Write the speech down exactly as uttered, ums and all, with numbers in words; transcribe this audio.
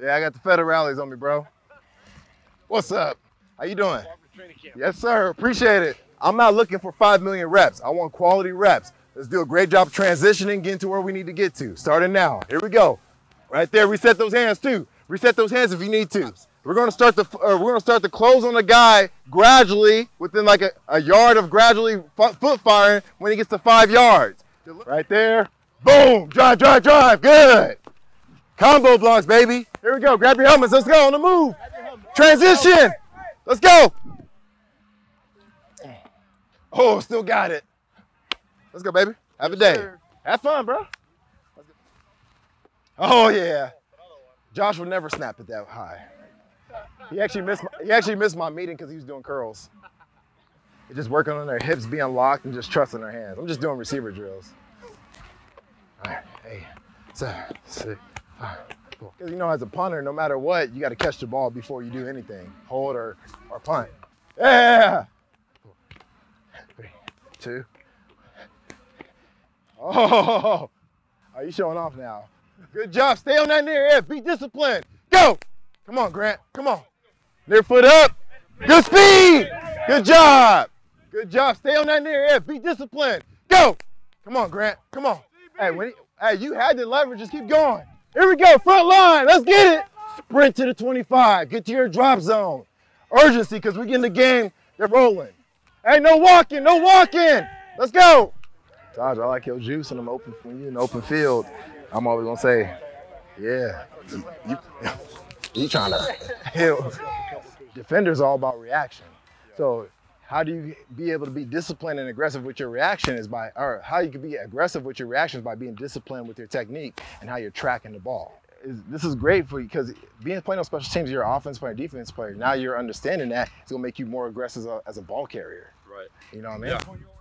Yeah, I got the Federales on me, bro. What's up? How you doing? Yes, sir. Appreciate it. I'm not looking for five million reps. I want quality reps. Let's do a great job transitioning, getting to where we need to get to. Starting now. Here we go. Right there. Reset those hands, too. Reset those hands if you need to. We're going to start the uh, we're going to start the close on the guy gradually, within like a, a yard of gradually foot firing when he gets to five yards. Right there. Boom. Drive, drive, drive. Good. Combo blocks, baby. Here we go. Grab your helmets. Let's go on the move. Transition. Let's go. Oh, still got it. Let's go, baby. Have a day. Have fun, bro. Oh, yeah. Josh will never snap it that high. He actually missed my, he actually missed my meeting because he was doing curls. They're just working on their hips being locked and just trusting their hands. I'm just doing receiver drills. All right, hey, seven, six, five, four. Because you know, as a punter, no matter what, you got to catch the ball before you do anything, hold or, or punt. Yeah. Three, two. Oh, are you showing off now? Good job. Stay on that near F. Be disciplined. Go. Come on, Grant. Come on. Near foot up. Good speed. Good job. Good job. Stay on that near F. Be disciplined. Go. Come on, Grant. Come on. Hey, when he, hey, you had the leverage. Just keep going. Here we go. Front line. Let's get it. Sprint to the twenty-five. Get to your drop zone. Urgency, because we get in the game. They're rolling. Hey, no walking. No walking. Let's go. Taj, I like your juice and I'm open when you're in the open field. I'm always going to say, yeah, you, you, you trying to heal. Defenders are all about reaction. So how do you be able to be disciplined and aggressive with your reaction is by, or how you can be aggressive with your reactions by being disciplined with your technique and how you're tracking the ball. This is great for you because being playing on special teams, you're an offense player, defense player. Now you're understanding that it's going to make you more aggressive as a, as a ball carrier. Right. You know what I mean? Yeah.